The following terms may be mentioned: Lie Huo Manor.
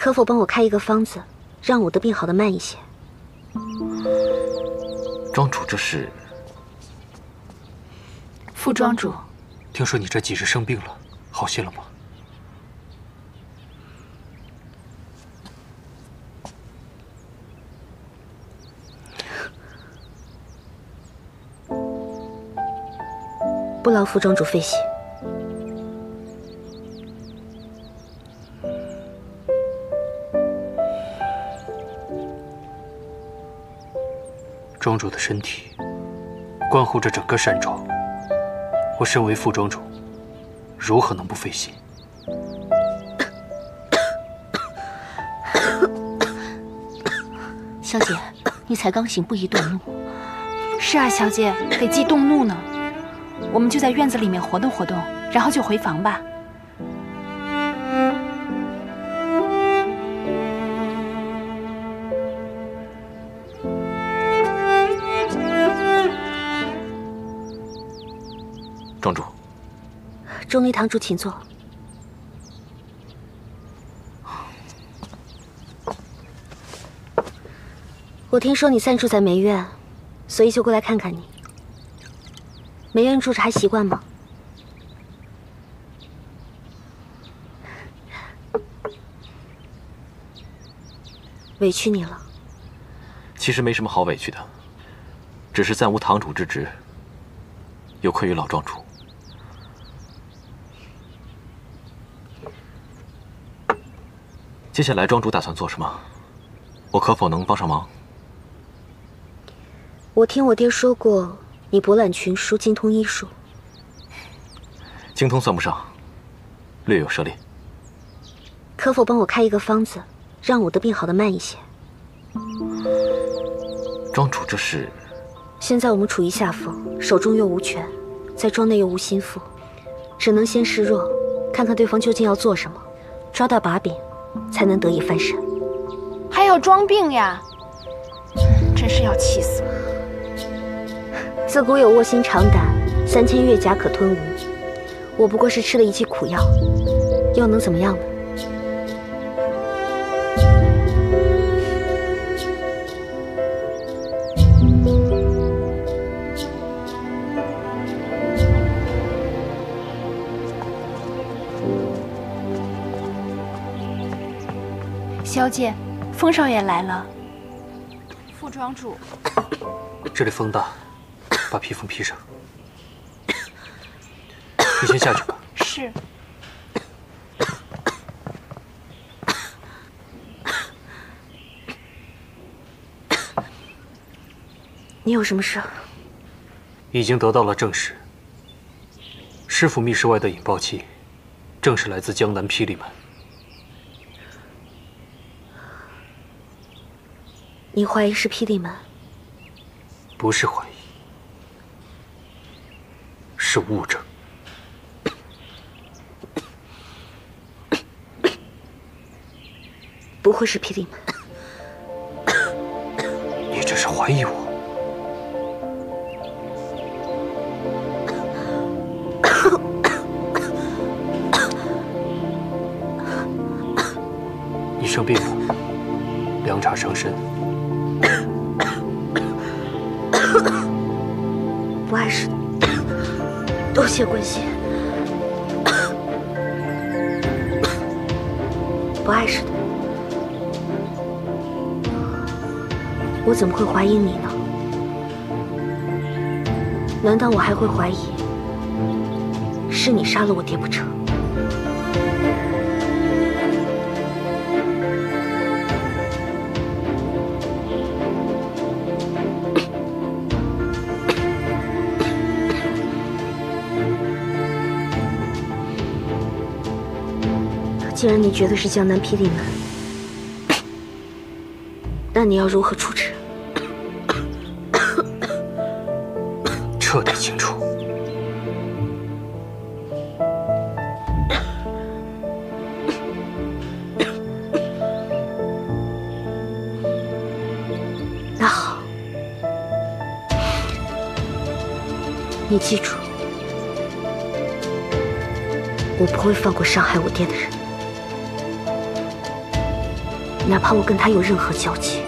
可否帮我开一个方子，让我的病好得慢一些？庄主，这是副庄主。听说你这几日生病了，好些了吗？ 不劳副庄主费心。庄主的身体关乎着整个山庄，我身为副庄主，如何能不费心？小姐，你才刚醒，不宜动怒。是啊，小姐，得忌动怒呢。 我们就在院子里面活动活动，然后就回房吧。庄主，钟离堂主，请坐。我听说你暂住在梅院，所以就过来看看你。 梅院住着还习惯吗？委屈你了。其实没什么好委屈的，只是暂无堂主之职，有愧于老庄主。接下来庄主打算做什么？我可否能帮上忙？我听我爹说过。 你博览群书，精通医术。精通算不上，略有涉猎。可否帮我开一个方子，让我的病好得慢一些？庄主，这是……现在我们处于下风，手中又无权，在庄内又无心腹，只能先示弱，看看对方究竟要做什么，抓到把柄，才能得以翻身。还要装病呀！真是要气死我！ 自古有卧薪尝胆，3000越甲可吞吴。我不过是吃了一剂苦药，又能怎么样呢？小姐，风少爷来了。副庄主，这里风大。 把披风披上，你先下去吧。是。你有什么事？已经得到了证实，师傅密室外的引爆器，正是来自江南霹雳门。你怀疑是霹雳门？不是怀疑。 是物证。不会是霹雳门？你这是怀疑我？你生病了，凉茶伤身。不碍事。 多谢关心，不碍事的。我怎么会怀疑你呢？难道我还会怀疑是你杀了我爹不成？既然你觉得是江南霹雳门，那你要如何处置？彻底清除。那好，你记住，我不会放过伤害我爹的人。哪怕我跟他有任何交集。